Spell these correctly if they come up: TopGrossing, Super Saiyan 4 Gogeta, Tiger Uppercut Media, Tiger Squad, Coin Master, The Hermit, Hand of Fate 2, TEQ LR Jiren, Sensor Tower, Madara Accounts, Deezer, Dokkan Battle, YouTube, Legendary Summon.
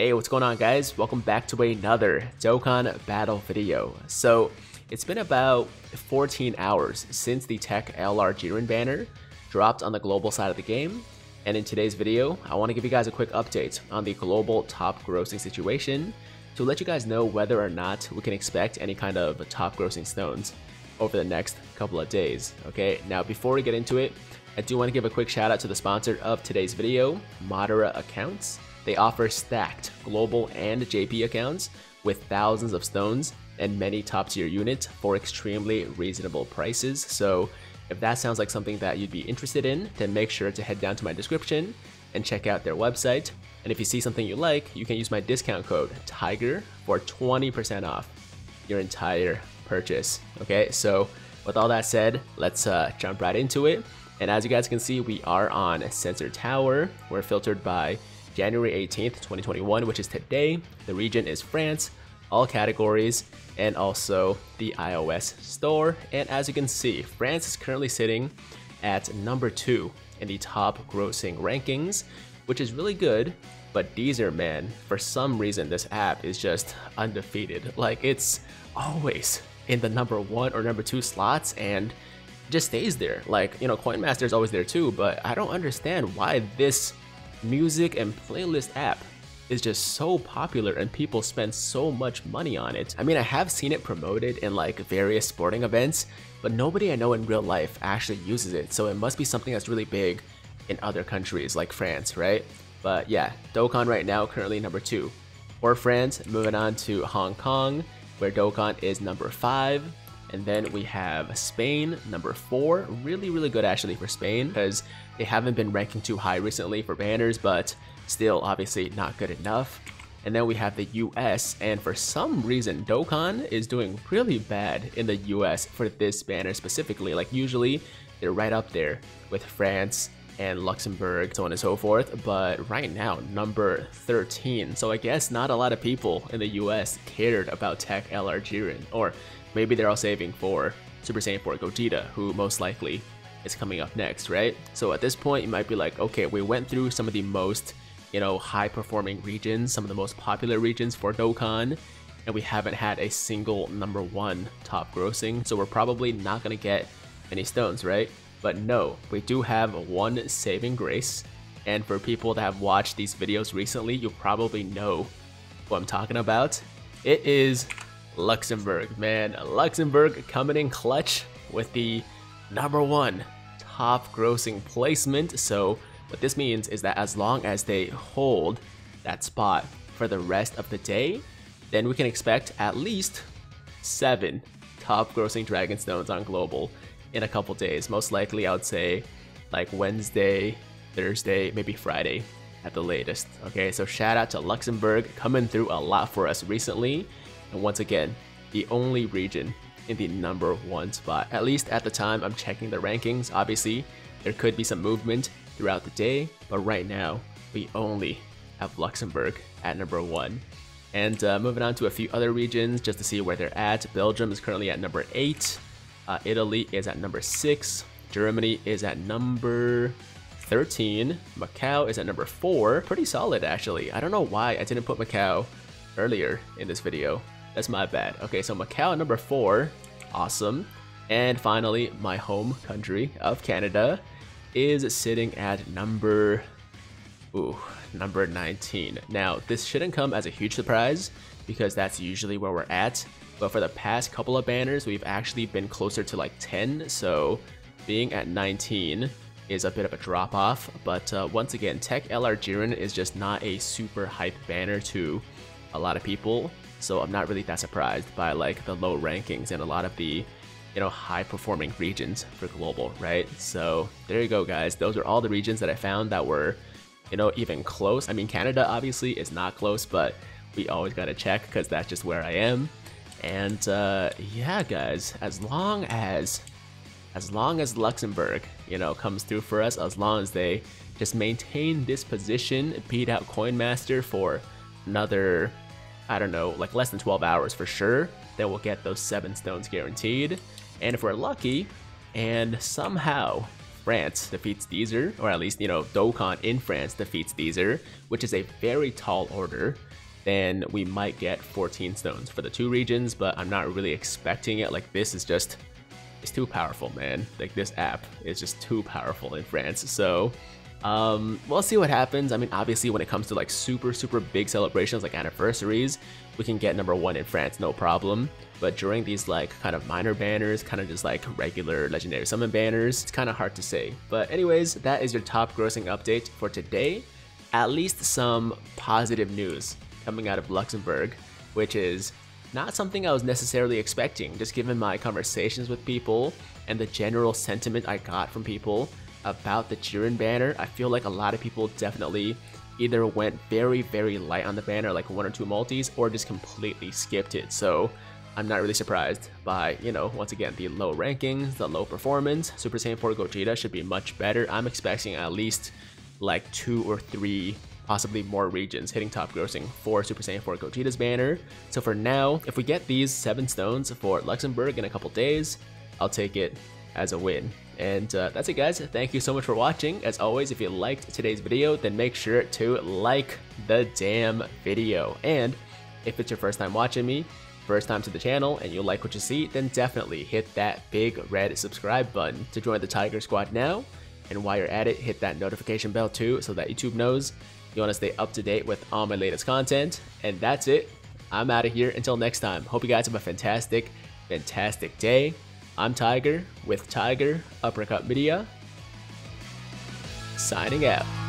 Hey, what's going on guys? Welcome back to another Dokkan Battle video. So it's been about 14 hours since the TEQ LR Jiren banner dropped on the global side of the game, and in today's video I want to give you guys a quick update on the global top grossing situation to let you guys know whether or not we can expect any kind of top grossing stones over the next couple of days. Okay, now before we get into it, I do want to give a quick shout out to the sponsor of today's video, Madara Accounts. They offer stacked global and JP accounts with thousands of stones and many top tier units for extremely reasonable prices. So if that sounds like something that you'd be interested in, then make sure to head down to my description and check out their website. And if you see something you like, you can use my discount code TIGER for 20% off your entire purchase. Okay, so with all that said, let's jump right into it. And as you guys can see, we are on Sensor Tower. We're filtered by January 18th, 2021, which is today. The region is France, all categories, and also the iOS store. And as you can see, France is currently sitting at number 2 in the top grossing rankings, which is really good. But Deezer, man, for some reason, this app is just undefeated. Like, it's always in the number 1 or number 2 slots and just stays there. Like, you know, Coin Master is always there too, but I don't understand why this music and playlist app is just so popular and people spend so much money on it. I mean, I have seen it promoted in like various sporting events, but nobody I know in real life actually uses it. So it must be something that's really big in other countries like France, right? But yeah, Dokkan right now currently number 2 for France. Moving on to Hong Kong, where Dokkan is number 5. And then we have Spain, number 4. Really, really good actually for Spain, because they haven't been ranking too high recently for banners, but still obviously not good enough. And then we have the US, and for some reason Dokkan is doing really bad in the US for this banner specifically. Like, usually they're right up there with France and Luxembourg, so on and so forth, but right now number 13. So I guess not a lot of people in the US cared about TEQ LR Jiren, or maybe they're all saving for Super Saiyan 4 Gogeta, who most likely is coming up next, right? So at this point, you might be like, okay, we went through some of the most, you know, high-performing regions, some of the most popular regions for Dokkan, and we haven't had a single number 1 top grossing, so we're probably not going to get any stones, right? But no, we do have one saving grace, and for people that have watched these videos recently, you probably know what I'm talking about. It is Luxembourg, man. Luxembourg coming in clutch with the number 1 top grossing placement. So what this means is that as long as they hold that spot for the rest of the day, then we can expect at least 7 top grossing dragon stones on global in a couple days. Most likely, I would say like Wednesday, Thursday, maybe Friday at the latest. Okay, so shout out to Luxembourg, coming through a lot for us recently. And once again, the only region in the number 1 spot, at least at the time I'm checking the rankings. Obviously, there could be some movement throughout the day, but right now, we only have Luxembourg at number 1. And moving on to a few other regions, just to see where they're at. Belgium is currently at number 8. Italy is at number 6. Germany is at number 13. Macau is at number 4. Pretty solid, actually. I don't know why I didn't put Macau earlier in this video. That's my bad. Okay, so Macau number 4, awesome. And finally, my home country of Canada is sitting at number 19. Now, this shouldn't come as a huge surprise because that's usually where we're at. But for the past couple of banners, we've actually been closer to like 10. So being at 19 is a bit of a drop off. But once again, TEQ LR Jiren is just not a super hype banner to a lot of people. So I'm not really that surprised by like the low rankings and a lot of the, you know, high performing regions for global, right? So there you go guys, those are all the regions that I found that were, you know, even close. I mean, Canada obviously is not close, but we always gotta check because that's just where I am. And yeah guys, as long as Luxembourg, you know, comes through for us, as long as they just maintain this position, beat out Coin Master for another, I don't know, like less than 12 hours for sure, then we'll get those 7 stones guaranteed. And if we're lucky and somehow France defeats Deezer, or at least, you know, Dokkan in France defeats Deezer, which is a very tall order, then we might get 14 stones for the two regions, but I'm not really expecting it. Like, this is just, it's too powerful, man. Like, this app is just too powerful in France. So we'll see what happens. I mean, obviously when it comes to like super big celebrations like anniversaries, we can get #1 in France, no problem. But during these like kind of minor banners, kind of just like regular legendary summon banners, it's kind of hard to say. But anyways, that is your top grossing update for today. At least some positive news coming out of Luxembourg, which is not something I was necessarily expecting, just given my conversations with people and the general sentiment I got from people about the Jiren banner. I feel like a lot of people definitely either went very light on the banner, like 1 or 2 multis, or just completely skipped it. So I'm not really surprised by, you know, once again, the low rankings, the low performance. Super Saiyan 4 Gogeta should be much better. I'm expecting at least like 2 or 3, possibly more regions hitting top grossing for Super Saiyan 4 Gogeta's banner. So for now, if we get these 7 stones for Luxembourg in a couple days, I'll take it as a win. And that's it, guys. Thank you so much for watching. As always, if you liked today's video, then make sure to like the damn video. And if it's your first time watching me, first time to the channel, and you like what you see, then definitely hit that big red subscribe button to join the Tiger Squad now. And while you're at it, hit that notification bell too, so that YouTube knows you want to stay up to date with all my latest content. And that's it. I'm out of here. Until next time, hope you guys have a fantastic day. I'm Tiger with Tiger Uppercut Media, signing out.